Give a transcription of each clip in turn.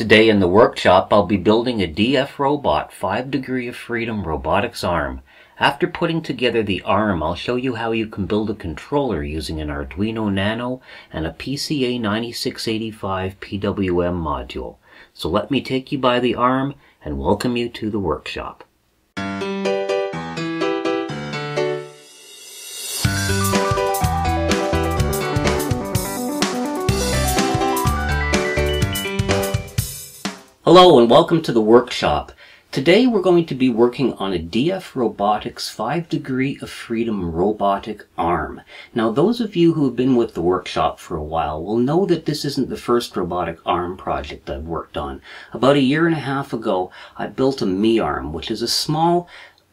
Today in the workshop, I'll be building a DFRobot 5 degree of freedom robotics arm. After putting together the arm, I'll show you how you can build a controller using an Arduino Nano and a PCA9685 PWM module. So let me take you by the arm and welcome you to the workshop. Hello and welcome to the workshop. Today we're going to be working on a DF Robotics 5 degree of freedom robotic arm. Now those of you who have been with the workshop for a while will know that this isn't the first robotic arm project I've worked on. About a year and a half ago I built a MeArm, which is a small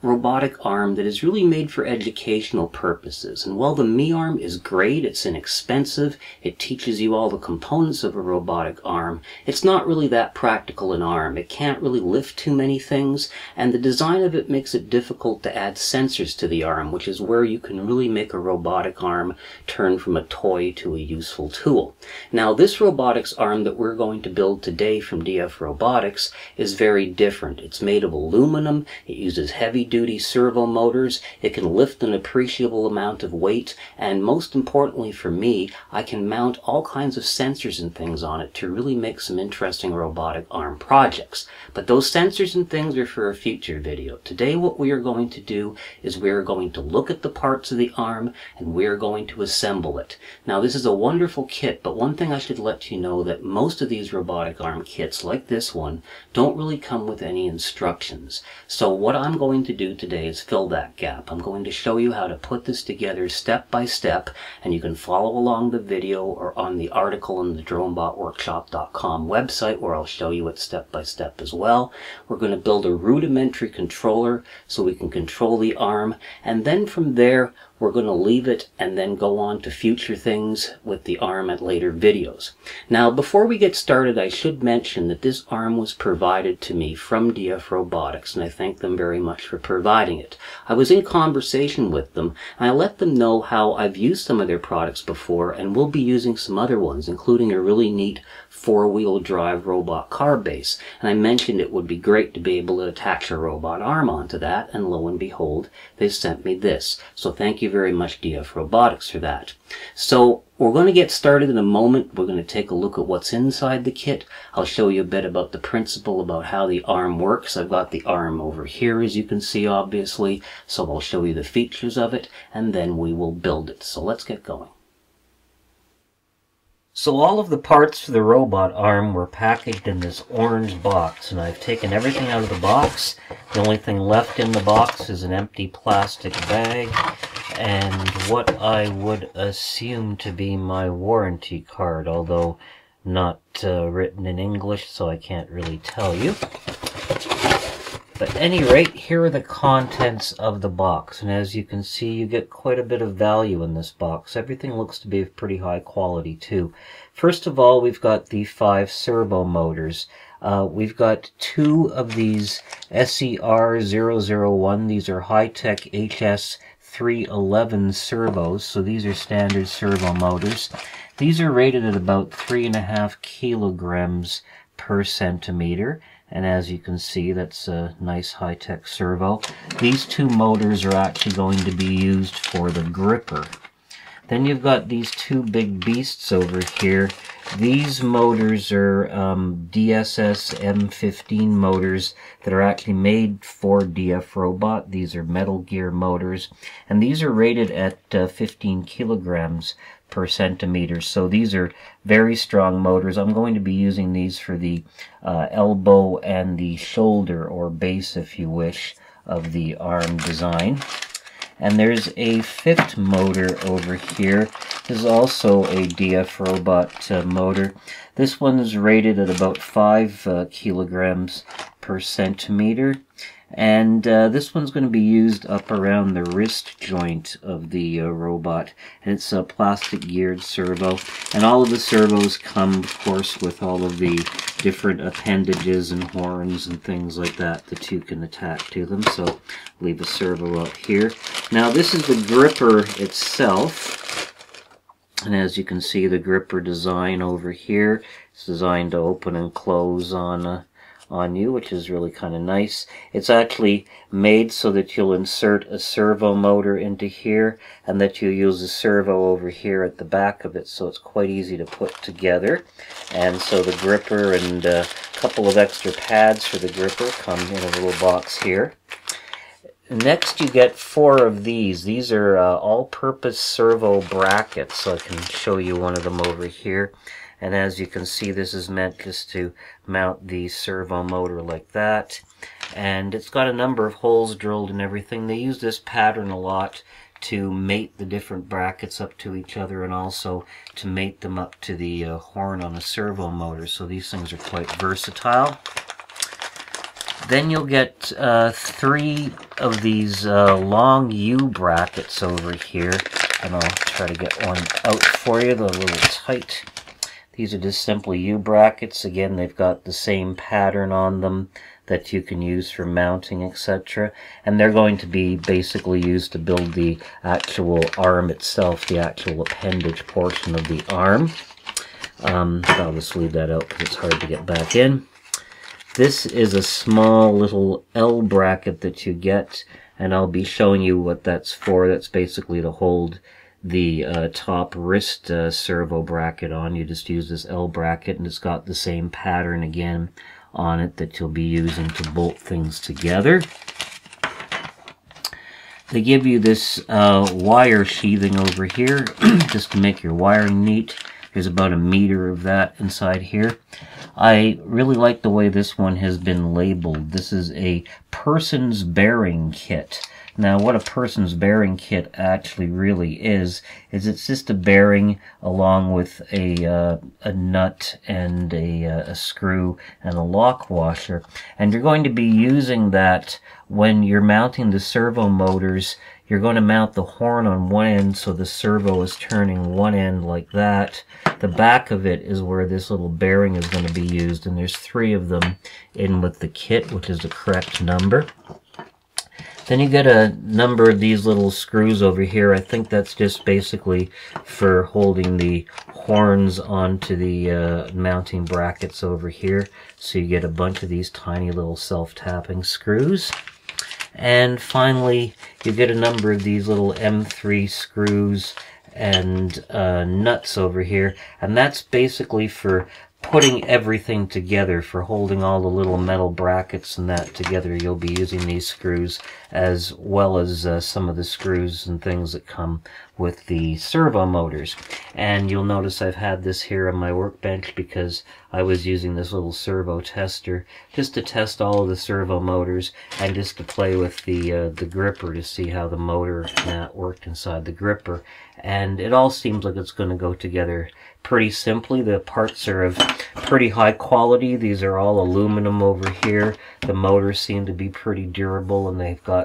robotic arm that is really made for educational purposes. And while the MeArm is great, it's inexpensive, it teaches you all the components of a robotic arm, it's not really that practical an arm. It can't really lift too many things, and the design of it makes it difficult to add sensors to the arm, which is where you can really make a robotic arm turn from a toy to a useful tool. Now this robotics arm that we're going to build today from DF Robotics is very different. It's made of aluminum, it uses heavy duty servo motors, it can lift an appreciable amount of weight, and most importantly for me, I can mount all kinds of sensors and things on it to really make some interesting robotic arm projects. But those sensors and things are for a future video. Today what we are going to do is we are going to look at the parts of the arm and we are going to assemble it. Now this is a wonderful kit, but one thing I should let you know that most of these robotic arm kits like this one don't really come with any instructions. So what I'm going to do today is fill that gap. I'm going to show you how to put this together step by step, and you can follow along the video or on the article on the dronebotworkshop.com website where I'll show you it step by step as well. We're going to build a rudimentary controller so we can control the arm, and then from there we're going to leave it and then go on to future things with the arm at later videos. Now before we get started, I should mention that this arm was provided to me from DF Robotics, and I thank them very much for providing it. I was in conversation with them and I let them know how I've used some of their products before and will be using some other ones, including a really neat four-wheel drive robot car base, and I mentioned it would be great to be able to attach a robot arm onto that, and lo and behold, they sent me this. So thank you very much, DF Robotics, for that. So we're going to get started in a moment. We're going to take a look at what's inside the kit. I'll show you a bit about the principle about how the arm works. I've got the arm over here, as you can see, obviously, so I'll show you the features of it and then we will build it. So let's get going. So all of the parts for the robot arm were packaged in this orange box, and I've taken everything out of the box. The only thing left in the box is an empty plastic bag and what I would assume to be my warranty card, although not written in English, so I can't really tell you. But at any rate, here are the contents of the box, and as you can see, you get quite a bit of value in this box. Everything looks to be of pretty high quality too. First of all, we've got the 5 servo motors. We've got 2 of these SER001. These are Hitec HS-311 servos, so these are standard servo motors. These are rated at about 3.5 kilograms per centimeter. And as you can see, that's a nice high-tech servo. These 2 motors are actually going to be used for the gripper. Then you've got these 2 big beasts over here. These motors are DSS M15 motors that are actually made for DF Robot. These are Metal Gear motors, and these are rated at 15 kilograms per centimeter, so these are very strong motors. I'm going to be using these for the elbow and the shoulder, or base if you wish, of the arm design. And there's a 5th motor over here. This is also a DF Robot motor. This one is rated at about 5 kilograms per centimeter, and this one's going to be used up around the wrist joint of the robot, and it's a plastic geared servo. And all of the servos come, of course, with all of the different appendages and horns and things like that that you can attach to them, so leave a servo up here. Now this is the gripper itself. and as you can see, the gripper design over here, it's designed to open and close on you, which is really kind of nice. It's actually made so that you'll insert a servo motor into here and that you use a servo over here at the back of it, so it's quite easy to put together. And so the gripper and a couple of extra pads for the gripper come in a little box here. Next you get four of these. These are all-purpose servo brackets, so I can show you one of them over here. And as you can see, this is meant just to mount the servo motor like that. And it's got a number of holes drilled and everything. They use this pattern a lot to mate the different brackets up to each other and also to mate them up to the horn on a servo motor. So these things are quite versatile. Then you'll get three of these long U brackets over here. And I'll try to get one out for you. They're a little tight. These are just simply U brackets. Again, they've got the same pattern on them that you can use for mounting, etc. And they're going to be basically used to build the actual arm itself, the actual appendage portion of the arm. I'll just leave that out because it's hard to get back in. This is a small little L bracket that you get, and I'll be showing you what that's for. That's basically to hold the top wrist servo bracket on. You just use this L bracket, and it's got the same pattern again on it that you'll be using to bolt things together. They give you this wire sheathing over here just to make your wiring neat. There's about a meter of that inside here. I really like the way this one has been labeled. This is a person's bearing kit. Now, what a person's bearing kit actually really is it's just a bearing along with a nut and a screw and a lock washer. And you're going to be using that when you're mounting the servo motors. You're going to mount the horn on one end, so the servo is turning one end like that. The back of it is where this little bearing is going to be used, and there's three of them in with the kit, which is the correct number. Then you get a number of these little screws over here. I think that's just basically for holding the horns onto the mounting brackets over here. So you get a bunch of these tiny little self-tapping screws. And finally, you get a number of these little M3 screws and nuts over here. And that's basically for putting everything together, for holding all the little metal brackets and that together. You'll be using these screws as well as some of the screws and things that come with the servo motors. And you'll notice I've had this here on my workbench because I was using this little servo tester just to test all of the servo motors and just to play with the gripper to see how the motor and that worked inside the gripper. And it all seems like it's going to go together pretty simply. The parts are of pretty high quality. These are all aluminum over here. The motors seem to be pretty durable, and they've got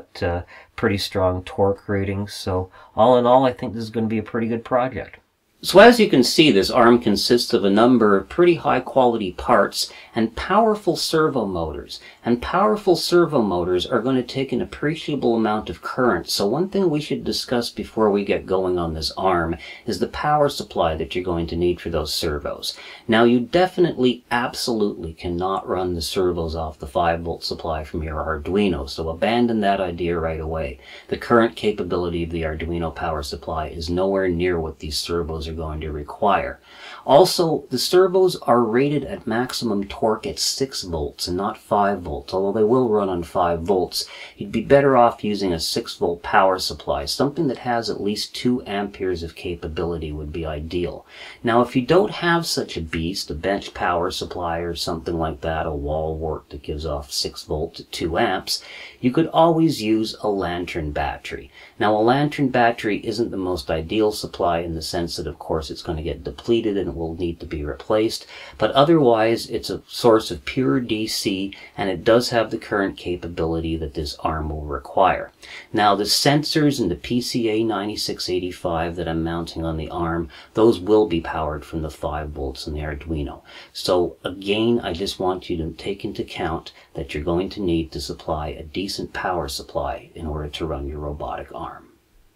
pretty strong torque ratings. So all in all, I think this is going to be a pretty good project. So as you can see, this arm consists of a number of pretty high quality parts and powerful servo motors. And powerful servo motors are going to take an appreciable amount of current. So one thing we should discuss before we get going on this arm is the power supply that you're going to need for those servos. Now, you definitely, absolutely cannot run the servos off the 5-volt supply from your Arduino. So abandon that idea right away. The current capability of the Arduino power supply is nowhere near what these servos are going to require. Also, the servos are rated at maximum torque at 6 volts and not 5 volts, although they will run on 5 volts. You'd be better off using a 6-volt power supply. Something that has at least 2 amperes of capability would be ideal. Now, if you don't have such a beast, a bench power supply or something like that, a wall wart that gives off 6 volts at 2 amps, you could always use a lantern battery. Now, a lantern battery isn't the most ideal supply in the sense that, of course, it's going to get depleted and it will need to be replaced, but otherwise it's a source of pure DC, and it does have the current capability that this arm will require. Now, the sensors and the PCA9685 that I'm mounting on the arm, those will be powered from the 5 volts in the Arduino. So again, I just want you to take into account that you're going to need to supply a decent power supply in order to run your robotic arm.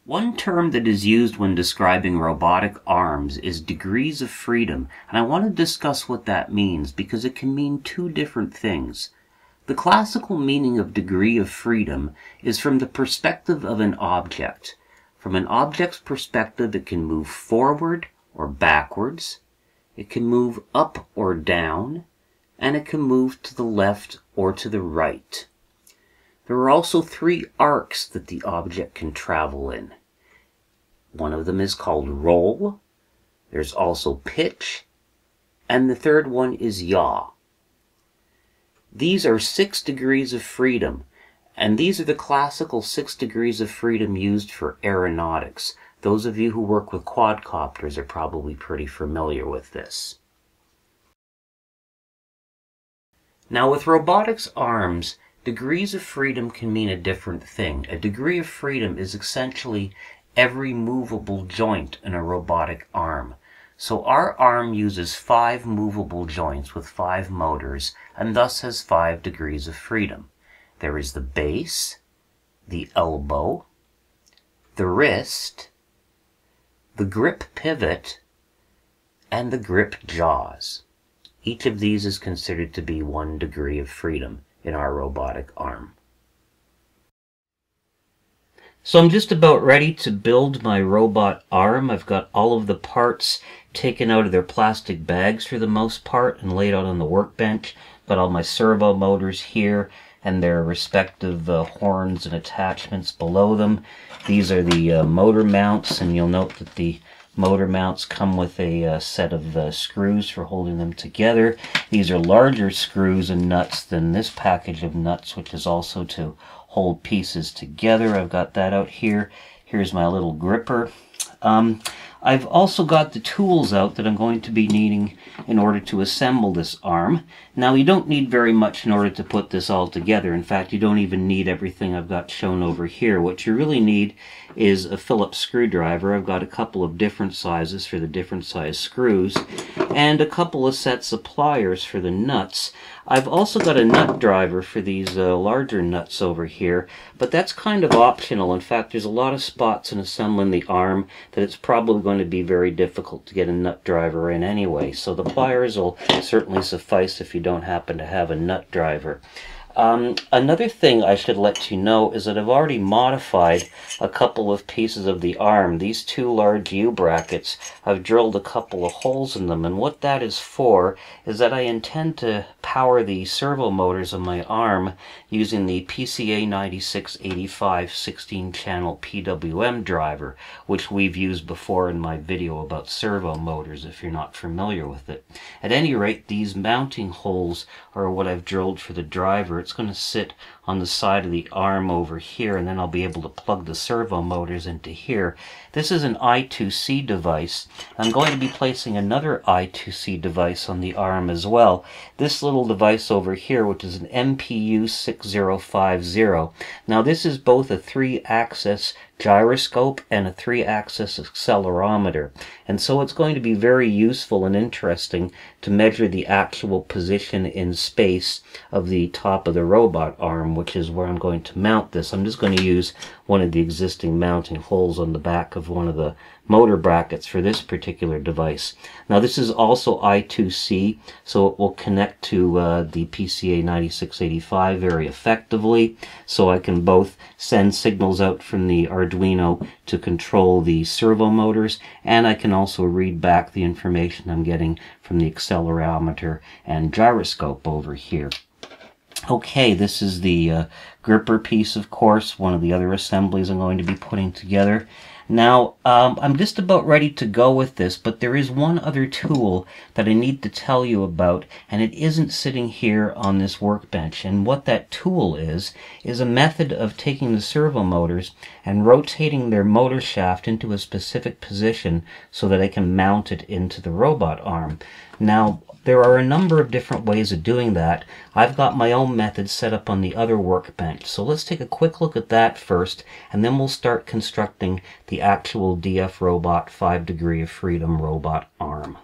One term that is used when describing robotic arms is degrees of freedom, and I want to discuss what that means because it can mean two different things. The classical meaning of degree of freedom is from the perspective of an object. From an object's perspective, it can move forward or backwards, it can move up or down, and it can move to the left or to the right. There are also three arcs that the object can travel in. One of them is called roll, there's also pitch, and the third one is yaw. These are 6 degrees of freedom, and these are the classical 6 degrees of freedom used for aeronautics. Those of you who work with quadcopters are probably pretty familiar with this. Now with robotics arms, degrees of freedom can mean a different thing. A degree of freedom is essentially every movable joint in a robotic arm. So our arm uses 5 movable joints with 5 motors and thus has 5 degrees of freedom. There is the base, the elbow, the wrist, the grip pivot, and the grip jaws. Each of these is considered to be 1 degree of freedom in our robotic arm. So I'm just about ready to build my robot arm. I've got all of the parts taken out of their plastic bags for the most part and laid out on the workbench. Got all my servo motors here and their respective horns and attachments below them. These are the motor mounts, and you'll note that the motor mounts come with a set of screws for holding them together. These are larger screws and nuts than this package of nuts, which is also to hold pieces together. I've got that out here. Here's my little gripper. I've also got the tools out that I'm going to be needing in order to assemble this arm. Now, you don't need very much in order to put this all together. In fact, you don't even need everything I've got shown over here. What you really need is a Phillips screwdriver. I've got a couple of different sizes for the different size screws and a couple of sets of pliers for the nuts. I've also got a nut driver for these larger nuts over here, but that's kind of optional. In fact, there's a lot of spots in assembling the arm that it's probably going to be very difficult to get a nut driver in anyway, so the pliers will certainly suffice if you don't happen to have a nut driver. Another thing I should let you know is that I've already modified a couple of pieces of the arm. These two large U-brackets, I've drilled a couple of holes in them, and what that is for is that I intend to power the servo motors on my arm using the PCA9685 16-channel PWM driver, which we've used before in my video about servo motors if you're not familiar with it. At any rate, these mounting holes are what I've drilled for the driver. It's going to sit on the side of the arm over here, and then I'll be able to plug the servo motors into here. This is an I2C device. I'm going to be placing another I2C device on the arm as well. This little device over here, which is an MPU6050. Now this is both a 3-axis gyroscope and a 3-axis accelerometer, and so it's going to be very useful and interesting to measure the actual position in space of the top of the robot arm, which is where I'm going to mount this. I'm just going to use one of the existing mounting holes on the back of one of the motor brackets for this particular device. Now this is also I2C, so it will connect to the PCA9685 very effectively, so I can both send signals out from the Arduino to control the servo motors, and I can also read back the information I'm getting from the accelerometer and gyroscope over here. Okay, this is the gripper piece, of course, one of the other assemblies I'm going to be putting together. Now, I'm just about ready to go with this, but there is one other tool that I need to tell you about, and it isn't sitting here on this workbench. And what that tool is a method of taking the servo motors and rotating their motor shaft into a specific position so that I can mount it into the robot arm. Now, there are a number of different ways of doing that. I've got my own method set up on the other workbench, so let's take a quick look at that first, and then we'll start constructing the actual DFRobot 5 degree of freedom robot arm.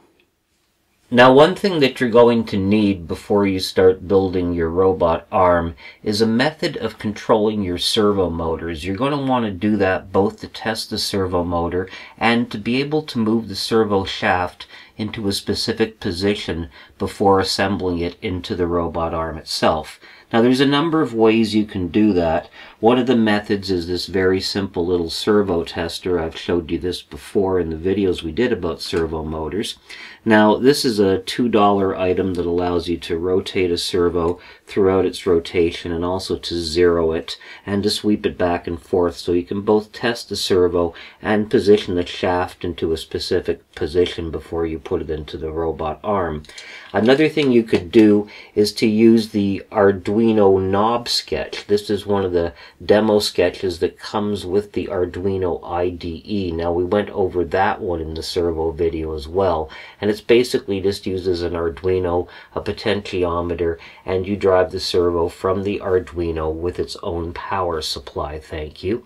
Now, one thing that you're going to need before you start building your robot arm is a method of controlling your servo motors. You're going to want to do that both to test the servo motor and to be able to move the servo shaft into a specific position before assembling it into the robot arm itself. Now, there's a number of ways you can do that. One of the methods is this very simple little servo tester. I've showed you this before in the videos we did about servo motors. Now, this is a $2 item that allows you to rotate a servo throughout its rotation and also to zero it and to sweep it back and forth, so you can both test the servo and position the shaft into a specific position before you put it into the robot arm. Another thing you could do is to use the Arduino knob sketch. This is one of the demo sketches that comes with the Arduino IDE. Now, we went over that one in the servo video as well, and it's basically just uses an Arduino, a potentiometer, and you drive the servo from the Arduino with its own power supply, thank you,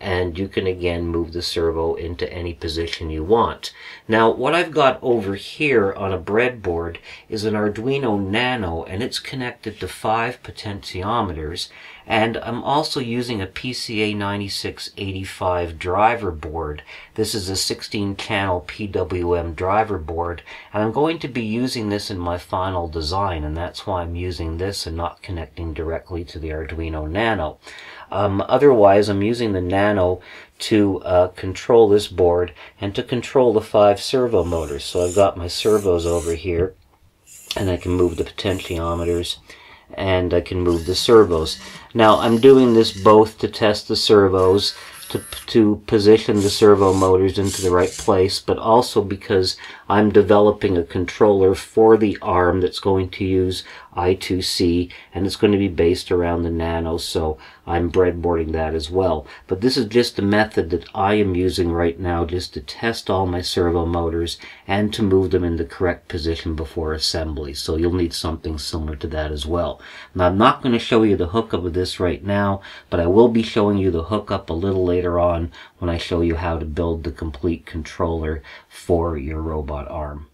and you can again move the servo into any position you want. Now, what I've got over here on a breadboard is an Arduino Nano, and it's connected to 5 potentiometers, and I'm also using a PCA9685 driver board. This is a 16-channel PWM driver board, and I'm going to be using this in my final design, and that's why I'm using this and not connecting directly to the Arduino Nano. Otherwise, I'm using the Nano to control this board and to control the 5 servo motors. So I've got my servos over here, and I can move the potentiometers, and I can move the servos. Now, I'm doing this both to test the servos, to position the servo motors into the right place, but also because I'm developing a controller for the arm that's going to use I2C, and it's going to be based around the Nano, so I'm breadboarding that as well. But this is just a method that I am using right now just to test all my servo motors and to move them in the correct position before assembly, so you'll need something similar to that as well. Now, I'm not going to show you the hookup of this right now, but I will be showing you the hookup a little later on when I show you how to build the complete controller for your robot arm.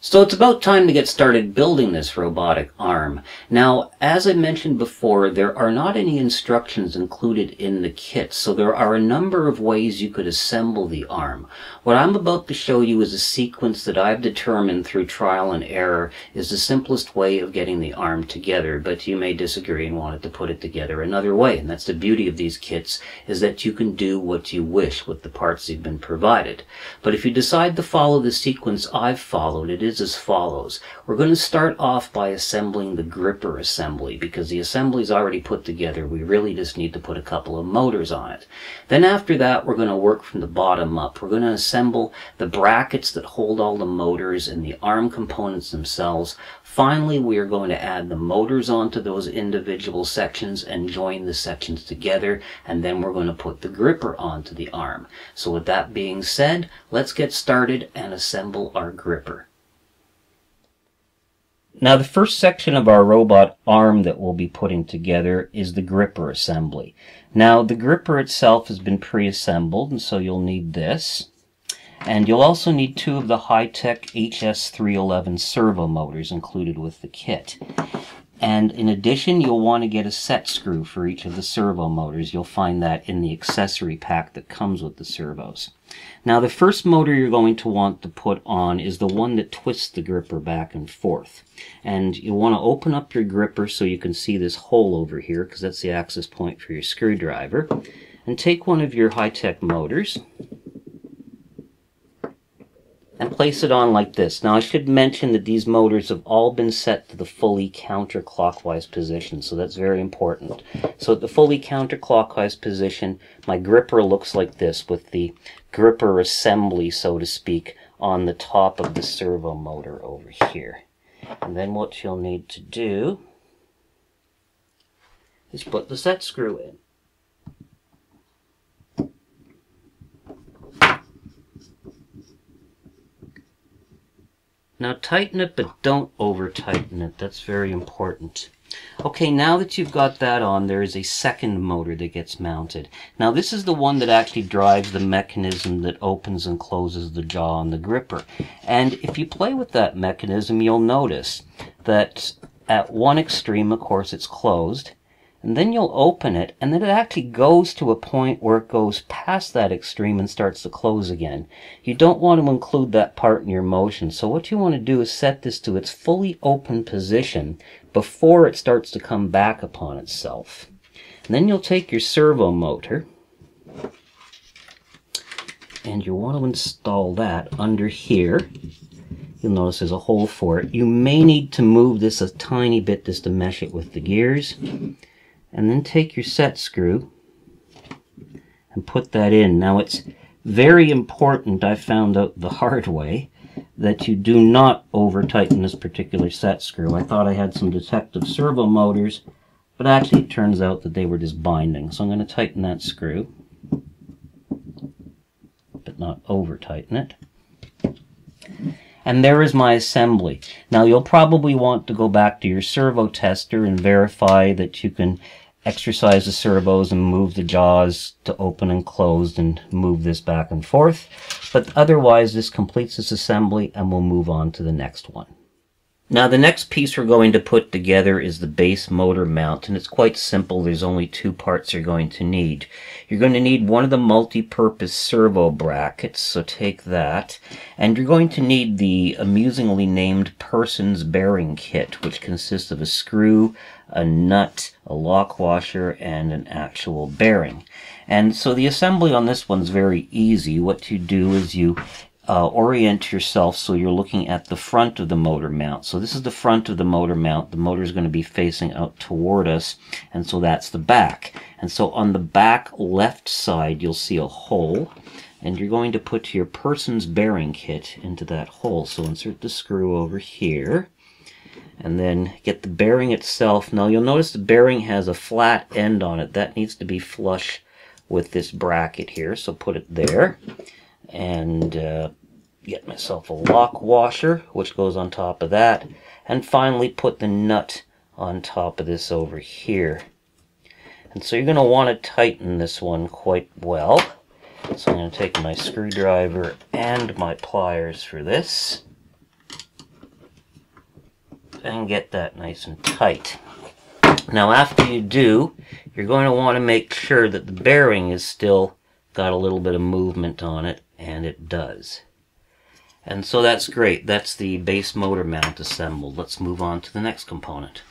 So it's about time to get started building this robotic arm. Now, as I mentioned before, there are not any instructions included in the kit, so there are a number of ways you could assemble the arm. What I'm about to show you is a sequence that I've determined through trial and error is the simplest way of getting the arm together, but you may disagree and want to put it together another way, and that's the beauty of these kits, is that you can do what you wish with the parts you've been provided. But if you decide to follow the sequence I've followed, it is as follows. We're going to start off by assembling the gripper assembly, because the assembly is already put together. We really just need to put a couple of motors on it. Then after that, we're going to work from the bottom up. We're going to assemble the brackets that hold all the motors and the arm components themselves. Finally, we are going to add the motors onto those individual sections and join the sections together, and then we're going to put the gripper onto the arm. So with that being said, let's get started and assemble our gripper. Now, the first section of our robot arm that we'll be putting together is the gripper assembly. Now, the gripper itself has been pre-assembled, and so you'll need this. And you'll also need 2 of the Hitec HS-311 servo motors included with the kit. And in addition, you'll want to get a set screw for each of the servo motors. You'll find that in the accessory pack that comes with the servos. Now, the first motor you're going to want to put on is the one that twists the gripper back and forth. And you'll want to open up your gripper so you can see this hole over here, because that's the access point for your screwdriver. And take one of your Hitec motors and place it on like this. Now, I should mention that these motors have all been set to the fully counterclockwise position, so that's very important. So at the fully counterclockwise position, my gripper looks like this, with the gripper assembly, so to speak, on the top of the servo motor over here. And then what you'll need to do is put the set screw in. Now, tighten it, but don't over tighten it. That's very important. Okay, now that you've got that on, there is a second motor that gets mounted. Now this is the one that actually drives the mechanism that opens and closes the jaw on the gripper. And if you play with that mechanism, you'll notice that at one extreme, of course, it's closed. And then you'll open it, and then it actually goes to a point where it goes past that extreme and starts to close again. You don't want to include that part in your motion, so what you want to do is set this to its fully open position before it starts to come back upon itself. And then you'll take your servo motor, and you want to install that under here. You'll notice there's a hole for it. You may need to move this a tiny bit just to mesh it with the gears. And then take your set screw and put that in. Now it's very important, I found out the hard way, that you do not over tighten this particular set screw. I thought I had some defective servo motors, but actually it turns out that they were just binding. So I'm going to tighten that screw, but not over tighten it. And there is my assembly. Now you'll probably want to go back to your servo tester and verify that you can exercise the servos and move the jaws to open and closed and move this back and forth. But otherwise this completes this assembly and we'll move on to the next one. Now the next piece we're going to put together is the base motor mount, and it's quite simple. There's only two parts you're going to need. You're going to need one of the multi-purpose servo brackets, so take that, and you're going to need the amusingly named person's bearing kit, which consists of a screw, a nut, a lock washer, and an actual bearing. And so the assembly on this one's very easy. What you do is you orient yourself so you're looking at the front of the motor mount. So this is the front of the motor mount. The motor is going to be facing out toward us, and so that's the back. And so on the back left side you'll see a hole, and you're going to put your person's bearing kit into that hole. So insert the screw over here and then get the bearing itself. Now you'll notice the bearing has a flat end on it. That needs to be flush with this bracket here, so put it there. And get myself a lock washer, which goes on top of that, and finally put the nut on top of this over here. And so you're going to want to tighten this one quite well. So I'm going to take my screwdriver and my pliers for this and get that nice and tight. Now after you do, you're going to want to make sure that the bearing is still got a little bit of movement on it, and it does. And so that's great. That's the base motor mount assembled. Let's move on to the next component.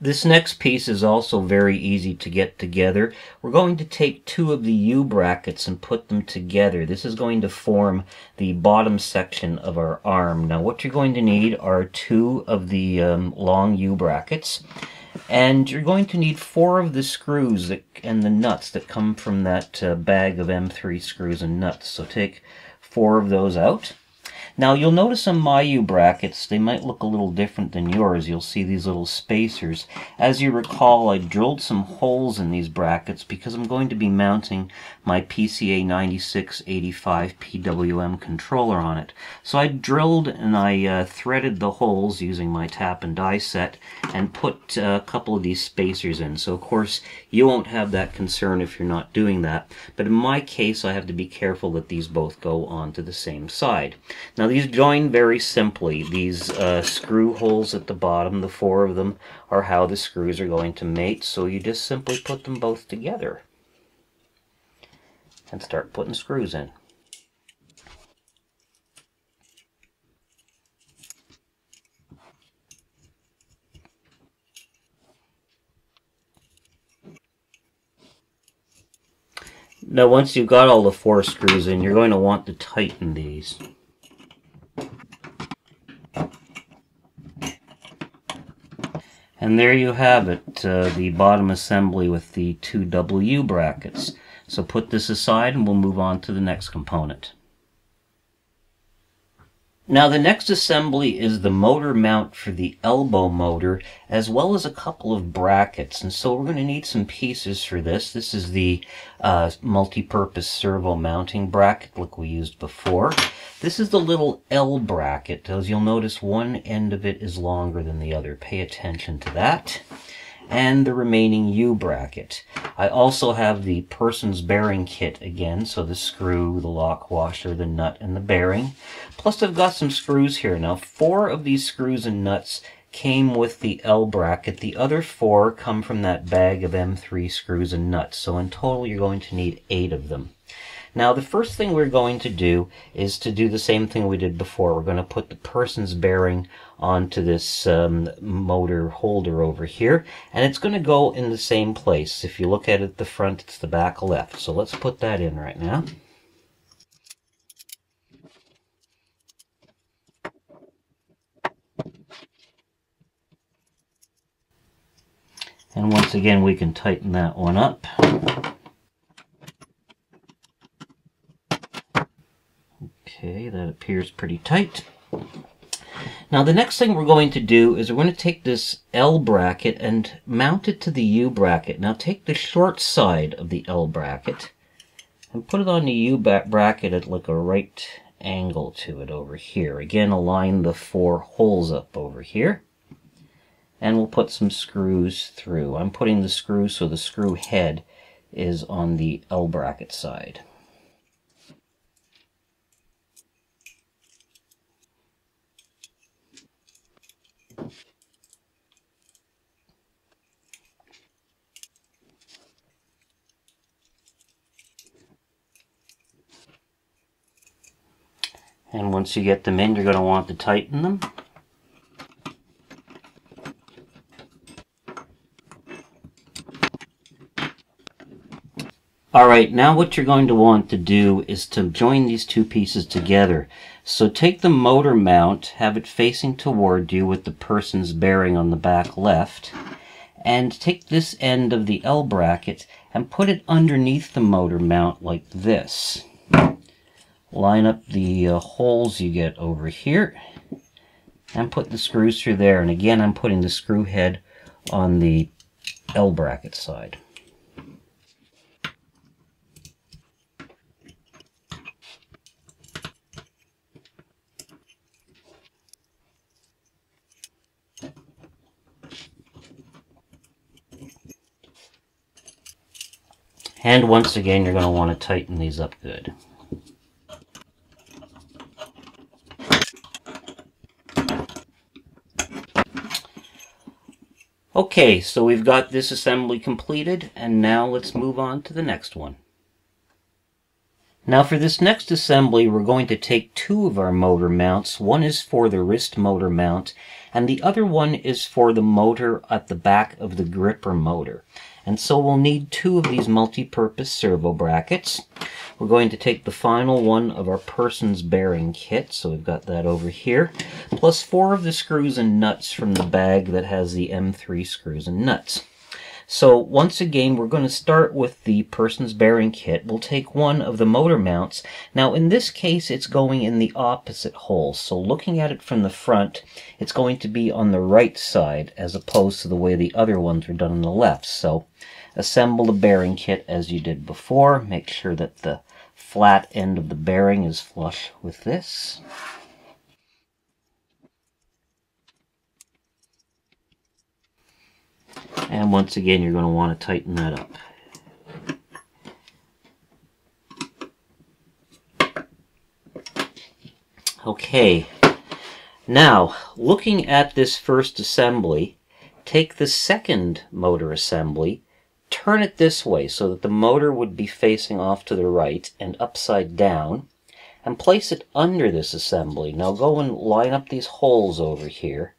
This next piece is also very easy to get together. We're going to take two of the U brackets and put them together. This is going to form the bottom section of our arm. Now what you're going to need are two of the long U brackets, and you're going to need four of the screws and the nuts that come from that bag of M3 screws and nuts. So take four of those out. Now you'll notice on my U brackets they might look a little different than yours. You'll see these little spacers. As you recall, I drilled some holes in these brackets because I'm going to be mounting my PCA9685 PWM controller on it. So I drilled and I threaded the holes using my tap and die set and put a couple of these spacers in. So of course you won't have that concern if you're not doing that, but in my case I have to be careful that these both go onto the same side. Now these join very simply. These screw holes at the bottom, the four of them, are how the screws are going to mate, so you just simply put them both together and start putting screws in. Now once you've got all the four screws in, you're going to want to tighten these. And there you have it, the bottom assembly with the two W brackets. So put this aside and we'll move on to the next component. Now the next assembly is the motor mount for the elbow motor, as well as a couple of brackets, and so we're going to need some pieces for this. This is the multi-purpose servo mounting bracket like we used before. This is the little L bracket, as you'll notice one end of it is longer than the other. Pay attention to that. And the remaining U bracket. I also have the person's bearing kit again, so the screw, the lock washer, the nut, and the bearing. Plus I've got some screws here. Now 4 of these screws and nuts came with the L bracket. The other 4 come from that bag of M3 screws and nuts, so in total you're going to need 8 of them. Now the first thing we're going to do is to do the same thing we did before. We're going to put the person's bearing onto this motor holder over here, and it's going to go in the same place. If you look at it, the front, it's the back left. So let's put that in right now. And once again, we can tighten that one up. Okay, that appears pretty tight. Now the next thing we're going to do is we're going to take this L bracket and mount it to the U bracket. Now take the short side of the L bracket and put it on the U bracket at like a right angle to it over here. Again, align the 4 holes up over here. And we'll put some screws through. I'm putting the screw so the screw head is on the L bracket side. And once you get them in, you're going to want to tighten them. Alright, now what you're going to want to do is to join these 2 pieces together. So take the motor mount, have it facing toward you with the person's bearing on the back left, and take this end of the L bracket and put it underneath the motor mount like this. Line up the holes you get over here and put the screws through there, and again I'm putting the screw head on the L bracket side. And once again you're going to want to tighten these up good. Okay, so we've got this assembly completed, and now let's move on to the next one. Now for this next assembly, we're going to take 2 of our motor mounts. One is for the wrist motor mount, and the other one is for the motor at the back of the gripper motor. And so we'll need 2 of these multi-purpose servo brackets. We're going to take the final one of our person's bearing kit, so we've got that over here, plus 4 of the screws and nuts from the bag that has the M3 screws and nuts. So once again, we're going to start with the person's bearing kit. We'll take one of the motor mounts. Now in this case, it's going in the opposite hole. So looking at it from the front, it's going to be on the right side as opposed to the way the other ones were done on the left. So assemble the bearing kit as you did before. Make sure that the flat end of the bearing is flush with this. And once again, you're going to want to tighten that up. Okay, now looking at this first assembly, take the second motor assembly, turn it this way so that the motor would be facing off to the right and upside down, and place it under this assembly. Now go and line up these holes over here.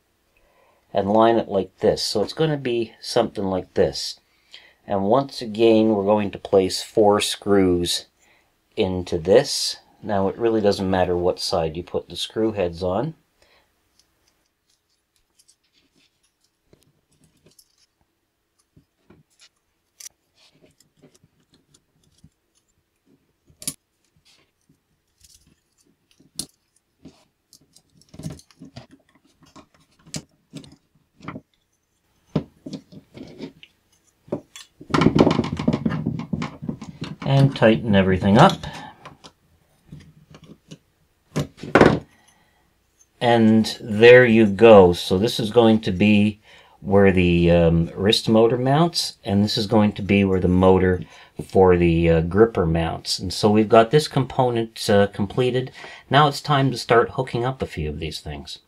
And line it like this. So it's going to be something like this. And once again, we're going to place 4 screws into this. Now it really doesn't matter what side you put the screw heads on. and tighten everything up. And there you go. So this is going to be where the wrist motor mounts, and this is going to be where the motor for the gripper mounts. And so we've got this component completed. Now it's time to start hooking up a few of these things.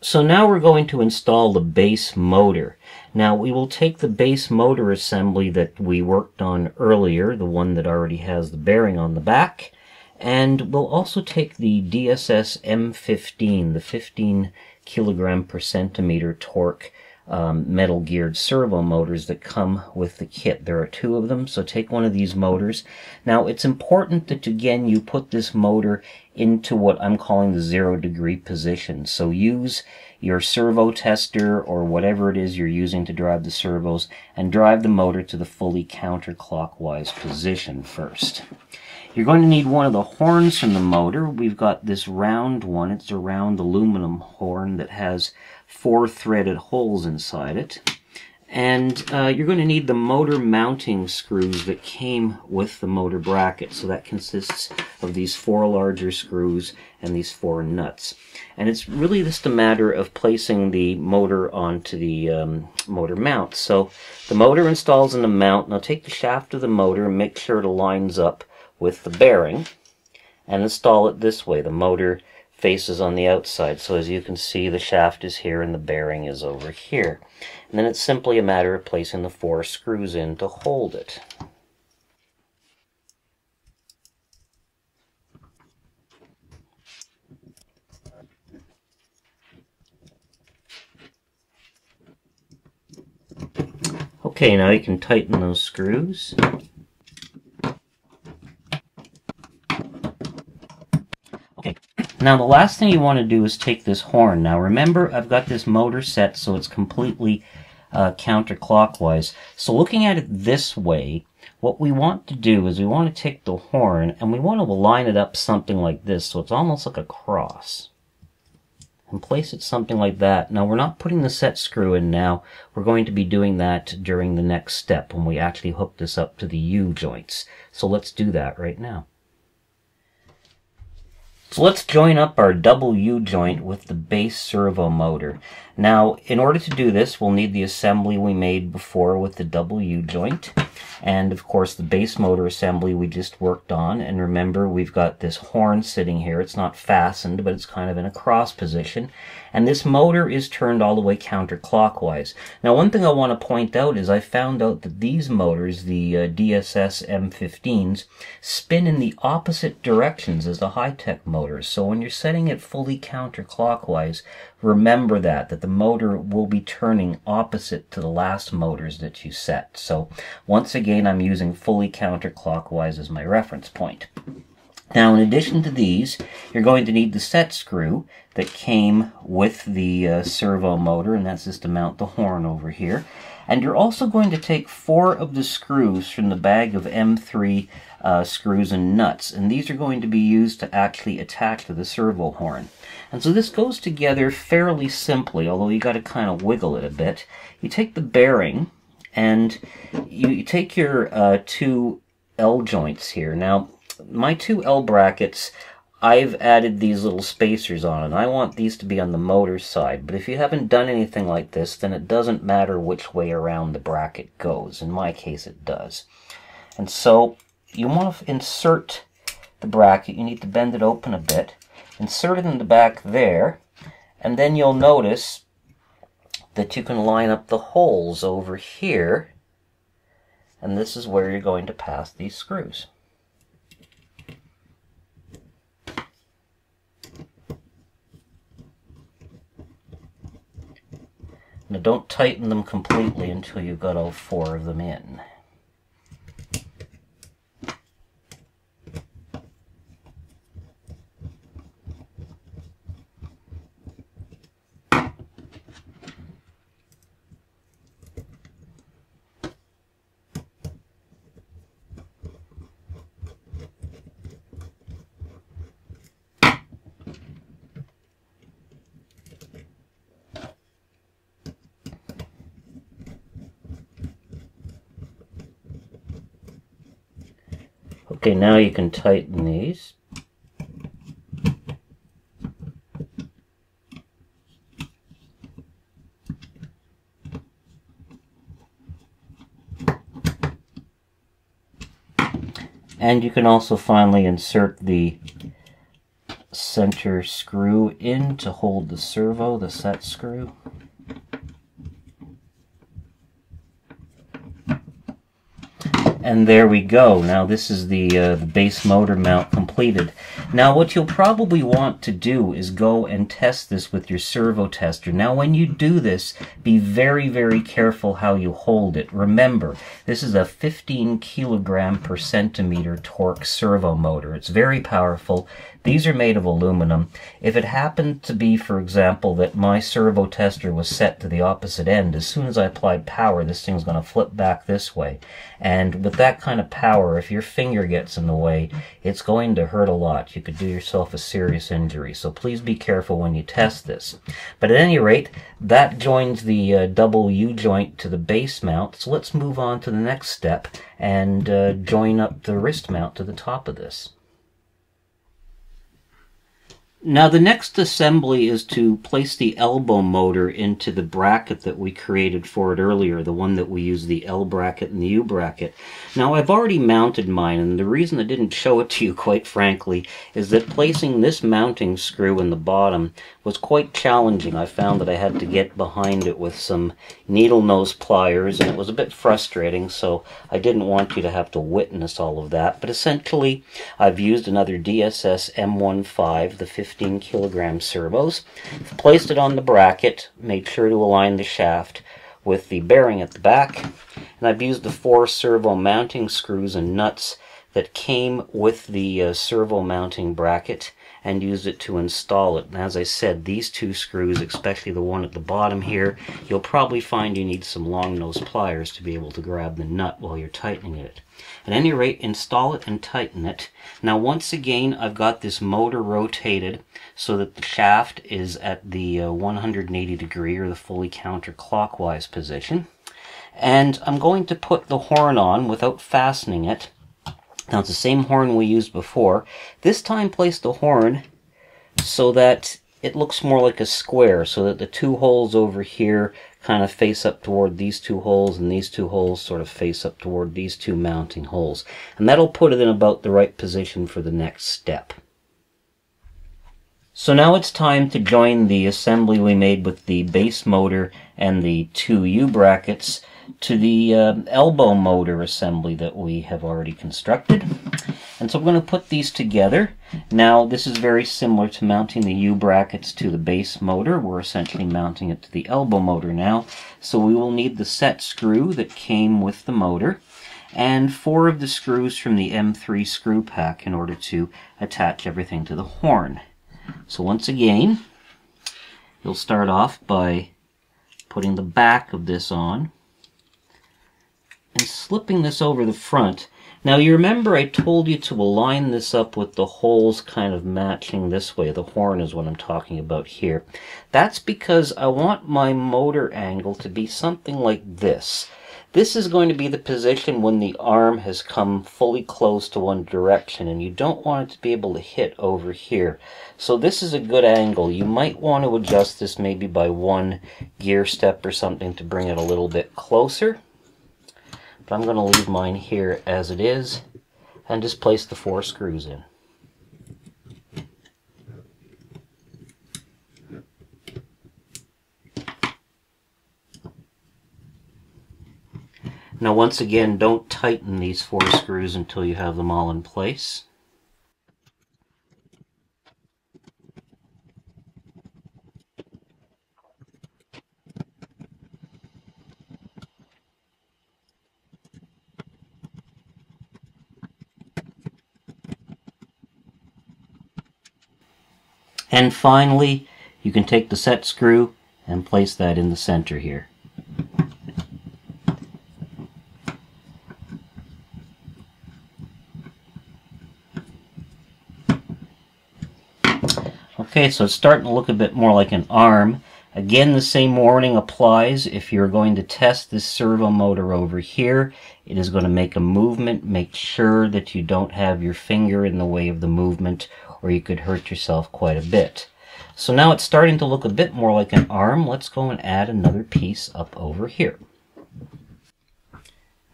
So now we're going to install the base motor. Now we will take the base motor assembly that we worked on earlier, the one that already has the bearing on the back, and we'll also take the DSS M15, the 15 kilogram per centimeter torque metal geared servo motors that come with the kit. There are two of them, so take one of these motors. Now it's important that again you put this motor into what I'm calling the 0 degree position. So use your servo tester or whatever it is you're using to drive the servos and drive the motor to the fully counterclockwise position first. You're going to need one of the horns from the motor. We've got this round one. It's a round aluminum horn that has 4 threaded holes inside it. And you're going to need the motor mounting screws that came with the motor bracket. So that consists of these 4 larger screws and these 4 nuts. And it's really just a matter of placing the motor onto the motor mount. So the motor installs in the mount. Now take the shaft of the motor and make sure it aligns up with the bearing and install it this way. The motor faces on the outside, so as you can see the shaft is here and the bearing is over here. And then it's simply a matter of placing the 4 screws in to hold it. Okay, now you can tighten those screws. Now the last thing you want to do is take this horn. Now remember, I've got this motor set so it's completely counterclockwise. So looking at it this way, what we want to do is we want to take the horn and we want to align it up something like this, so it's almost like a cross, and place it something like that. Now we're not putting the set screw in now. We're going to be doing that during the next step when we actually hook this up to the U joints. So let's do that right now. So let's join up our double U joint with the base servo motor. Now, in order to do this, we'll need the assembly we made before with the double U joint. And of course, the base motor assembly we just worked on. And remember, we've got this horn sitting here. It's not fastened, but it's kind of in a cross position. And this motor is turned all the way counterclockwise. Now, one thing I want to point out is I found out that these motors, the DSS M15s, spin in the opposite directions as the Hitec motors. So when you're setting it fully counterclockwise, remember that the motor will be turning opposite to the last motors that you set. So once again, I'm using fully counterclockwise as my reference point. Now, in addition to these, you're going to need the set screw that came with the servo motor, and that's just to mount the horn over here. And you're also going to take 4 of the screws from the bag of M3 screws and nuts, and these are going to be used to actually attach to the servo horn. And so this goes together fairly simply, although you got to kind of wiggle it a bit. You take the bearing, and you take your 2 L joints here. Now, my 2 L brackets, I've added these little spacers on, and I want these to be on the motor side, but if you haven't done anything like this, then it doesn't matter which way around the bracket goes. In my case, it does. And so you want to insert the bracket. You need to bend it open a bit, insert it in the back there, and then you'll notice that you can line up the holes over here, and this is where you're going to pass these screws. Now don't tighten them completely until you've got all 4 of them in. Okay, now you can tighten these. And you can also finally insert the center screw in to hold the servo, the set screw. And there we go. Now this is the base motor mount completed. Now what you'll probably want to do is go and test this with your servo tester. Now when you do this, be very, very careful how you hold it. Remember, this is a 15 kilogram per centimeter torque servo motor. It's very powerful. These are made of aluminum. If it happened to be, for example, that my servo tester was set to the opposite end, as soon as I applied power, this thing's going to flip back this way. And with that kind of power, if your finger gets in the way, it's going to hurt a lot. You could do yourself a serious injury. So please be careful when you test this. But at any rate, that joins the double U-joint to the base mount. So let's move on to the next step and join up the wrist mount to the top of this. Now the next assembly is to place the elbow motor into the bracket that we created for it earlier, the one that we use the L bracket and the U bracket. Now I've already mounted mine, and the reason I didn't show it to you, quite frankly, is that placing this mounting screw in the bottom was quite challenging. I found that I had to get behind it with some needle nose pliers, and it was a bit frustrating, so I didn't want you to have to witness all of that. But essentially, I've used another DSS M15, the 15 kilogram servos, placed it on the bracket, made sure to align the shaft with the bearing at the back, and I've used the 4 servo mounting screws and nuts that came with the servo mounting bracket and used it to install it. And as I said, these 2 screws, especially the one at the bottom here, you'll probably find you need some long nose pliers to be able to grab the nut while you're tightening it. At any rate, install it and tighten it. Now once again, I've got this motor rotated so that the shaft is at the 180 degree or the fully counterclockwise position. And I'm going to put the horn on without fastening it. Now it's the same horn we used before. This time place the horn so that it looks more like a square, so that the 2 holes over here kind of face up toward these 2 holes, and these 2 holes sort of face up toward these 2 mounting holes. And that'll put it in about the right position for the next step. So now it's time to join the assembly we made with the base motor and the 2 U brackets to the elbow motor assembly that we have already constructed. And so I'm going to put these together. Now this is very similar to mounting the U brackets to the base motor. We're essentially mounting it to the elbow motor now. So we will need the set screw that came with the motor and 4 of the screws from the M3 screw pack in order to attach everything to the horn. So once again, you'll start off by putting the back of this on and slipping this over the front. Now you remember I told you to align this up with the holes kind of matching this way. The horn is what I'm talking about here. That's because I want my motor angle to be something like this. This is going to be the position when the arm has come fully close to one direction, and you don't want it to be able to hit over here. So this is a good angle. You might want to adjust this maybe by 1 gear step or something to bring it a little bit closer. But I'm going to leave mine here as it is and just place the 4 screws in. Now once again, don't tighten these 4 screws until you have them all in place. And finally, you can take the set screw and place that in the center here. Okay, so it's starting to look a bit more like an arm. Again, the same warning applies if you're going to test this servo motor over here. It is going to make a movement. Make sure that you don't have your finger in the way of the movement, or you could hurt yourself quite a bit. So now it's starting to look a bit more like an arm. Let's go and add another piece up over here.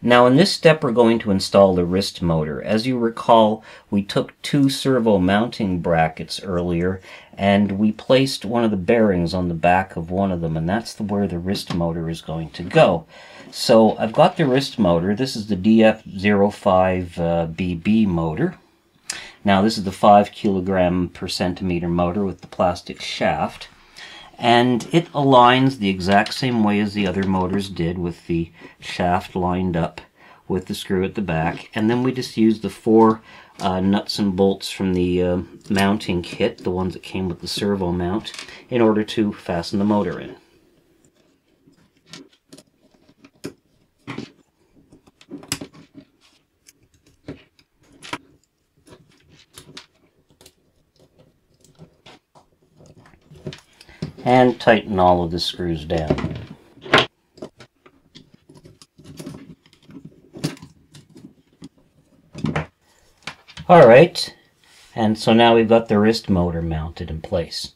Now in this step we're going to install the wrist motor. As you recall, we took two servo mounting brackets earlier and we placed one of the bearings on the back of one of them, and that's where the wrist motor is going to go. So I've got the wrist motor. This is the DF05BB motor. Now this is the 5 kg/cm motor with the plastic shaft, and it aligns the exact same way as the other motors did, with the shaft lined up with the screw at the back. And then we just used the four nuts and bolts from the mounting kit, the ones that came with the servo mount, in order to fasten the motor in. And tighten all of the screws down. Alright, and so now we've got the wrist motor mounted in place.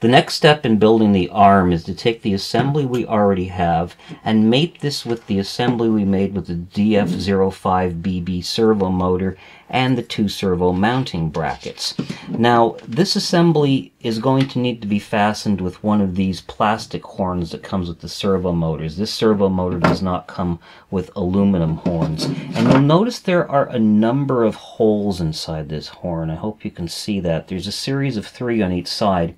The next step in building the arm is to take the assembly we already have and mate this with the assembly we made with the DF05BB servo motor and the two servo mounting brackets. Now, this assembly is going to need to be fastened with one of these plastic horns that comes with the servo motors. This servo motor does not come with aluminum horns. And you'll notice there are a number of holes inside this horn. I hope you can see that. There's a series of 3 on each side.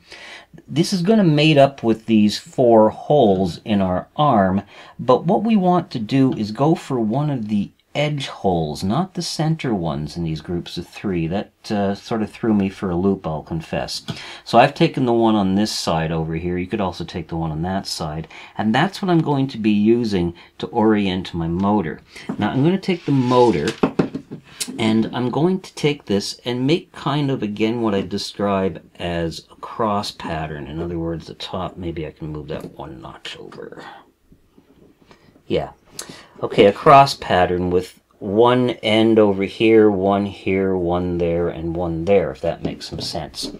This is going to mate up with these 4 holes in our arm, but what we want to do is go for one of the edge holes, not the center ones in these groups of 3. That sort of threw me for a loop, I'll confess. So I've taken the one on this side over here. You could also take the one on that side. And that's what I'm going to be using to orient my motor. Now I'm going to take the motor, and I'm going to take this and make kind of, again, what I describe as a cross pattern. In other words, the top, maybe I can move that one notch over. Yeah. Okay, a cross pattern with one end over here, one there, and one there, if that makes some sense.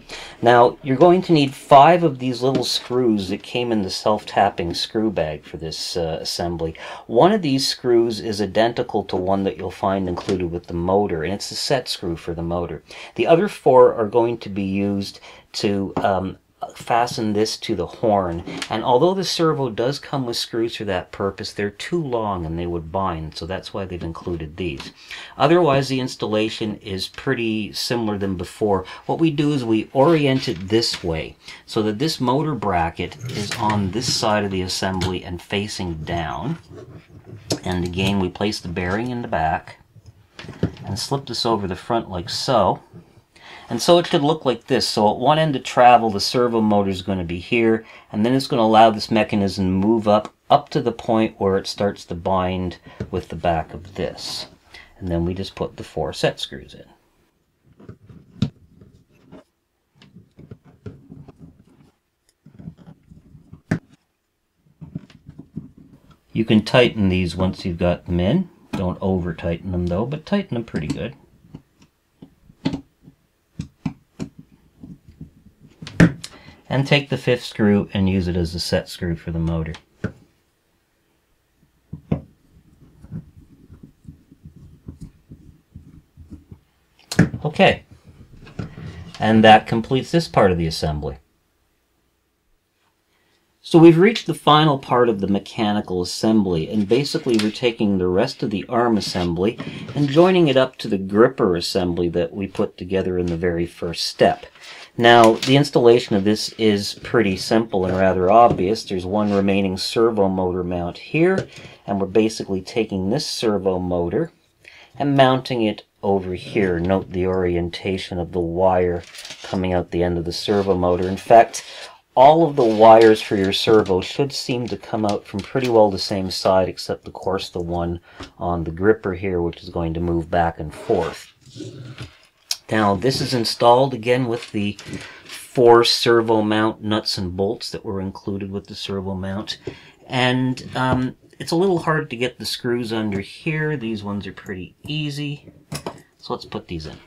Now, you're going to need 5 of these little screws that came in the self-tapping screw bag for this assembly. One of these screws is identical to one that you'll find included with the motor, and it's the set screw for the motor. The other 4 are going to be used to fasten this to the horn, and although the servo does come with screws for that purpose, they're too long and they would bind, so that's why they've included these. Otherwise, the installation is pretty similar than before. What we do is we orient it this way so that this motor bracket is on this side of the assembly and facing down, and again we place the bearing in the back and slip this over the front like so. And so it should look like this. So at one end of travel, the servo motor is going to be here, and then it's going to allow this mechanism to move up to the point where it starts to bind with the back of this. And then we just put the 4 set screws in. You can tighten these once you've got them in. Don't over tighten them though, but tighten them pretty good. And take the 5th screw and use it as a set screw for the motor. Okay, and that completes this part of the assembly. So we've reached the final part of the mechanical assembly, and basically we're taking the rest of the arm assembly and joining it up to the gripper assembly that we put together in the very first step. Now, the installation of this is pretty simple and rather obvious. There's one remaining servo motor mount here, and we're basically taking this servo motor and mounting it over here. Note the orientation of the wire coming out the end of the servo motor. In fact, all of the wires for your servo should seem to come out from pretty well the same side, except of course the one on the gripper here, which is going to move back and forth. Now this is installed again with the four servo mount nuts and bolts that were included with the servo mount. And it's a little hard to get the screws under here. These ones are pretty easy. So let's put these in.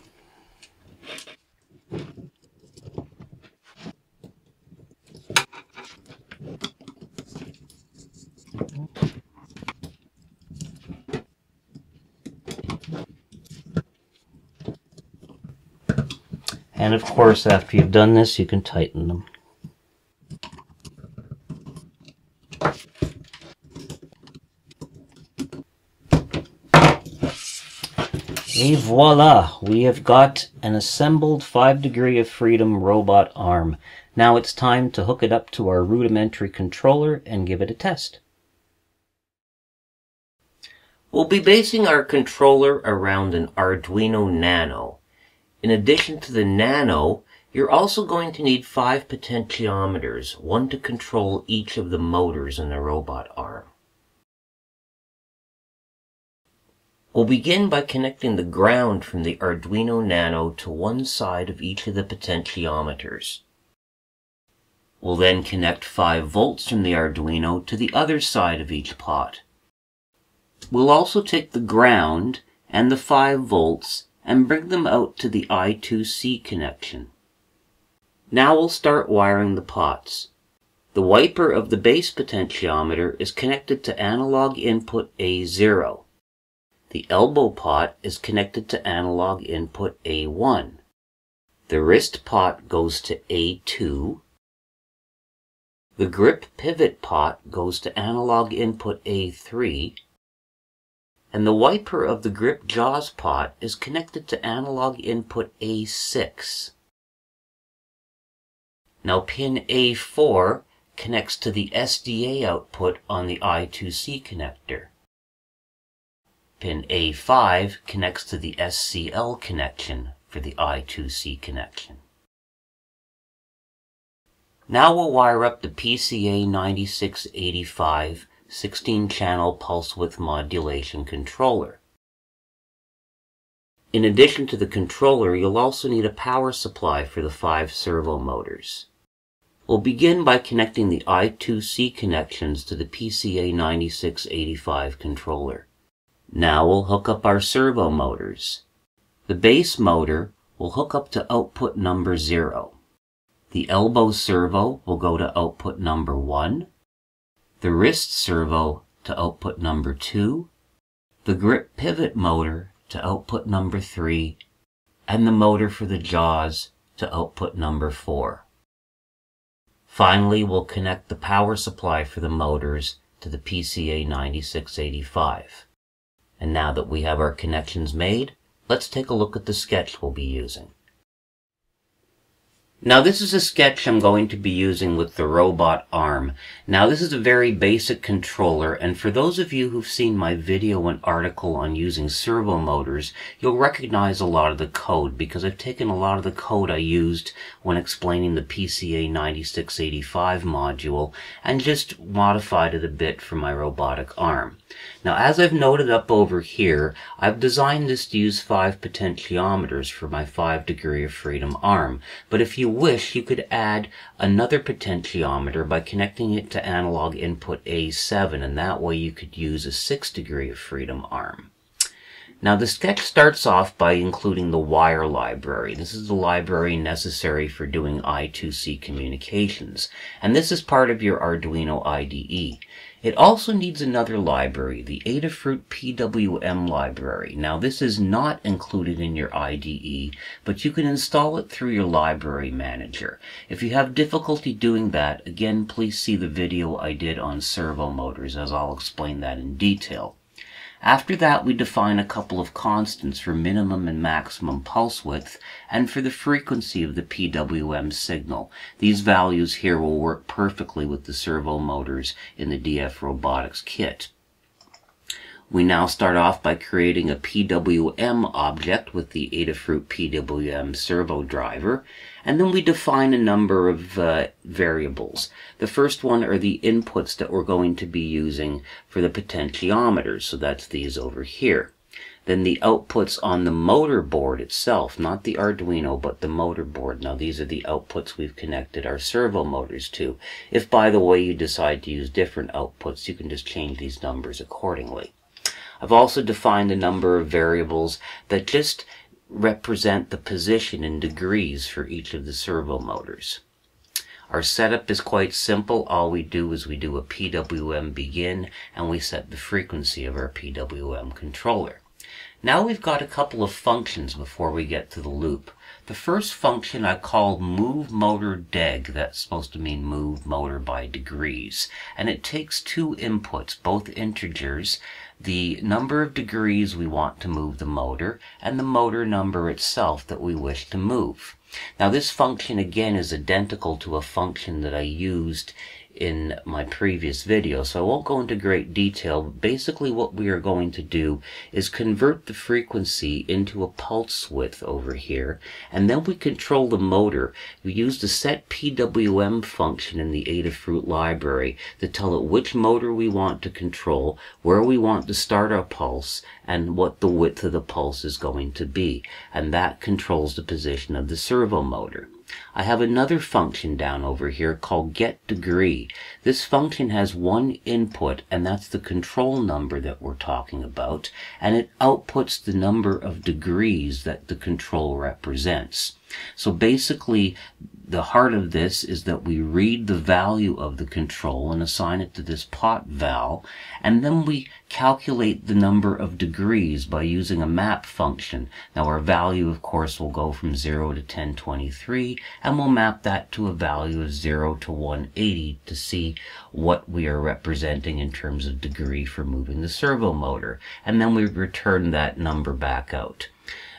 And of course, after you've done this, you can tighten them. Et voila! We have got an assembled 5 degree of freedom robot arm. Now it's time to hook it up to our rudimentary controller and give it a test. We'll be basing our controller around an Arduino Nano. In addition to the Nano, you're also going to need 5 potentiometers, one to control each of the motors in the robot arm. We'll begin by connecting the ground from the Arduino Nano to one side of each of the potentiometers. We'll then connect 5 volts from the Arduino to the other side of each pot. We'll also take the ground and the 5 volts and bring them out to the I2C connection. Now we'll start wiring the pots. The wiper of the base potentiometer is connected to analog input A0. The elbow pot is connected to analog input A1. The wrist pot goes to A2. The grip pivot pot goes to analog input A3. And the wiper of the grip jaws pot is connected to analog input A6. Now pin A4 connects to the SDA output on the I2C connector. Pin A5 connects to the SCL connection for the I2C connection. Now we'll wire up the PCA9685 16-channel pulse width modulation controller. In addition to the controller, you'll also need a power supply for the 5 servo motors. We'll begin by connecting the I2C connections to the PCA9685 controller. Now we'll hook up our servo motors. The base motor will hook up to output number 0. The elbow servo will go to output number 1. The wrist servo to output number 2, the grip pivot motor to output number 3, and the motor for the jaws to output number 4. Finally, we'll connect the power supply for the motors to the PCA9685. And now that we have our connections made, let's take a look at the sketch we'll be using. Now this is a sketch I'm going to be using with the robot arm. Now this is a very basic controller, and for those of you who've seen my video and article on using servo motors, you'll recognize a lot of the code because I've taken a lot of the code I used when explaining the PCA9685 module and just modified it a bit for my robotic arm. Now as I've noted up over here, I've designed this to use 5 potentiometers for my 5 degree of freedom arm, but if you wish, you could add another potentiometer by connecting it to analog input A7, and that way you could use a 6 degree of freedom arm. Now the sketch starts off by including the wire library. This is the library necessary for doing I2C communications, and this is part of your Arduino IDE. It also needs another library, the Adafruit PWM library. Now this is not included in your IDE, but you can install it through your library manager. If you have difficulty doing that, again, please see the video I did on servo motors, as I'll explain that in detail. After that, we define a couple of constants for minimum and maximum pulse width and for the frequency of the PWM signal. These values here will work perfectly with the servo motors in the DF Robotics kit. We now start off by creating a PWM object with the Adafruit PWM servo driver, and then we define a number of variables. The first one are the inputs that we're going to be using for the potentiometers, so that's these over here. Then the outputs on the motherboard itself, not the Arduino, but the motherboard. Now these are the outputs we've connected our servo motors to. If, by the way, you decide to use different outputs, you can just change these numbers accordingly. I've also defined a number of variables that just represent the position in degrees for each of the servo motors. Our setup is quite simple. All we do is we do a PWM begin and we set the frequency of our PWM controller. Now we've got a couple of functions before we get to the loop. The first function I call move motor deg. That's supposed to mean move motor by degrees. And it takes two inputs, both integers, the number of degrees we want to move the motor and the motor number itself that we wish to move. Now this function again is identical to a function that I used in my previous video, so I won't go into great detail. Basically what we are going to do is convert the frequency into a pulse width over here, and then we control the motor. We use the set PWM function in the Adafruit library to tell it which motor we want to control, where we want to start our pulse, and what the width of the pulse is going to be, and that controls the position of the servo motor. I have another function down over here called getDegree. This function has one input, and that's the control number that we're talking about, and it outputs the number of degrees that the control represents. So basically, the heart of this is that we read the value of the control and assign it to this pot val, and then we calculate the number of degrees by using a map function. Now our value, of course, will go from 0 to 1023, and we'll map that to a value of 0 to 180 to see what we are representing in terms of degree for moving the servo motor, and then we return that number back out.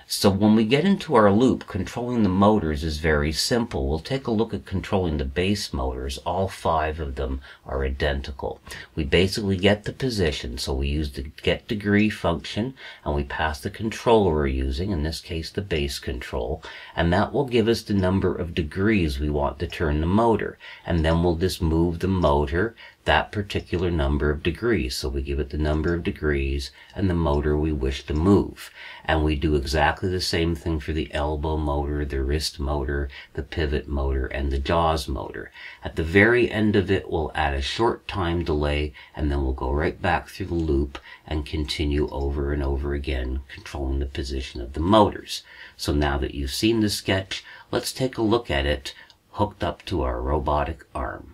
So when we get into our loop, controlling the motors is very simple. We'll take a look at controlling the base motors. All five of them are identical. We basically get the position, so we use the get degree function, and we pass the controller we're using, in this case the base control, and that will give us the number of degrees we want to turn the motor, and then we'll just move the motor that particular number of degrees. So we give it the number of degrees and the motor we wish to move. And we do exactly the same thing for the elbow motor, the wrist motor, the pivot motor, and the jaws motor. At the very end of it, we'll add a short time delay, and then we'll go right back through the loop and continue over and over again, controlling the position of the motors. So now that you've seen the sketch, let's take a look at it hooked up to our robotic arm.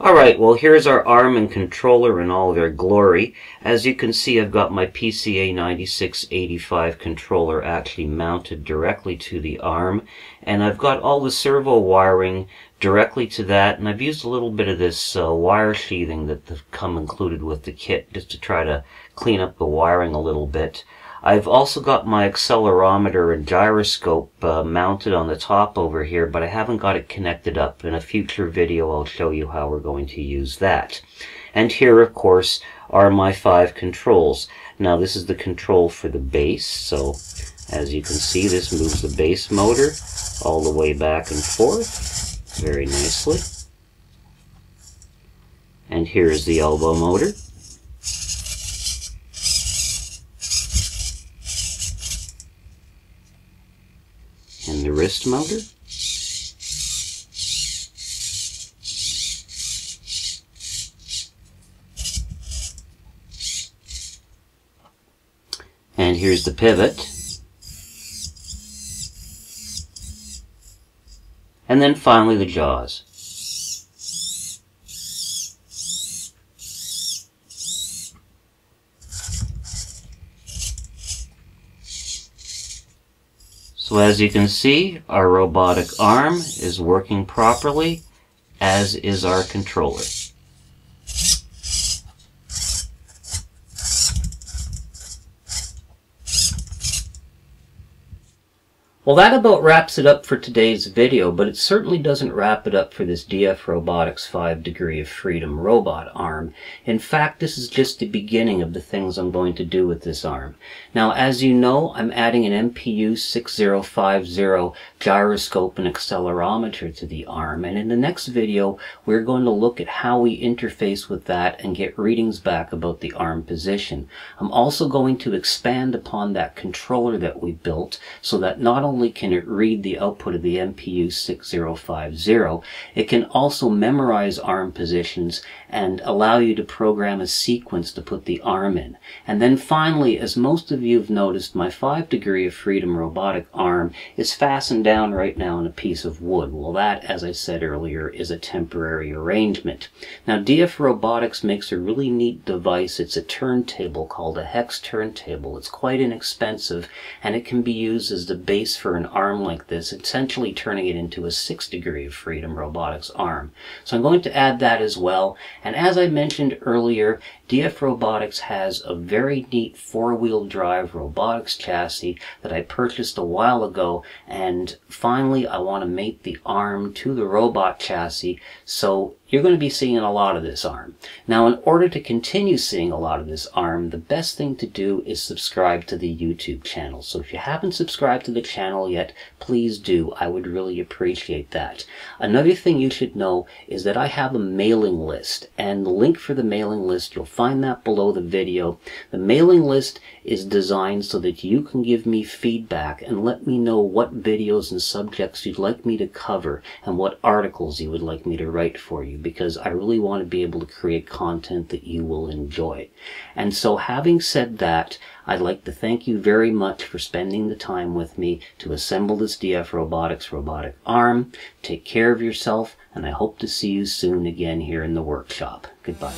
Alright, well here's our arm and controller in all their glory. As you can see, I've got my PCA9685 controller actually mounted directly to the arm, and I've got all the servo wiring directly to that, and I've used a little bit of this wire sheathing that's come included with the kit just to try to clean up the wiring a little bit. I've also got my accelerometer and gyroscope mounted on the top over here, but I haven't got it connected up. In a future video, I'll show you how we're going to use that. And here, of course, are my five controls. Now, this is the control for the base, so as you can see, this moves the base motor all the way back and forth very nicely. And here is the elbow motor. And the wrist motor. And here's the pivot. And then finally the jaws. So as you can see, our robotic arm is working properly, as is our controller. Well, that about wraps it up for today's video, but it certainly doesn't wrap it up for this DF Robotics 5 Degree of Freedom robot arm. In fact, this is just the beginning of the things I'm going to do with this arm. Now, as you know, I'm adding an MPU6050 gyroscope and accelerometer to the arm, and in the next video, we're going to look at how we interface with that and get readings back about the arm position. I'm also going to expand upon that controller that we built so that not only can it read the output of the MPU6050, it can also memorize arm positions and allow you to program a sequence to put the arm in. And then finally, as most of you have noticed, my 5 degree of freedom robotic arm is fastened down right now in a piece of wood. Well, that, as I said earlier, is a temporary arrangement. Now, DF Robotics makes a really neat device. It's a turntable called a hex turntable. It's quite inexpensive, and it can be used as the base for an arm like this, essentially turning it into a 6 degree of freedom robotics arm. So I'm going to add that as well. And as I mentioned earlier, DF Robotics has a very neat 4-wheel drive robotics chassis that I purchased a while ago, and finally I want to mate the arm to the robot chassis, so you're going to be seeing a lot of this arm. Now, in order to continue seeing a lot of this arm, the best thing to do is subscribe to the YouTube channel. So if you haven't subscribed to the channel yet, please do. I would really appreciate that. Another thing you should know is that I have a mailing list, and the link for the mailing list, you'll find that below the video. The mailing list is designed so that you can give me feedback and let me know what videos and subjects you'd like me to cover and what articles you would like me to write for you, because I really want to be able to create content that you will enjoy. And so, having said that, I'd like to thank you very much for spending the time with me to assemble this DF Robotics robotic arm. Take care of yourself, and I hope to see you soon again here in the workshop. Goodbye.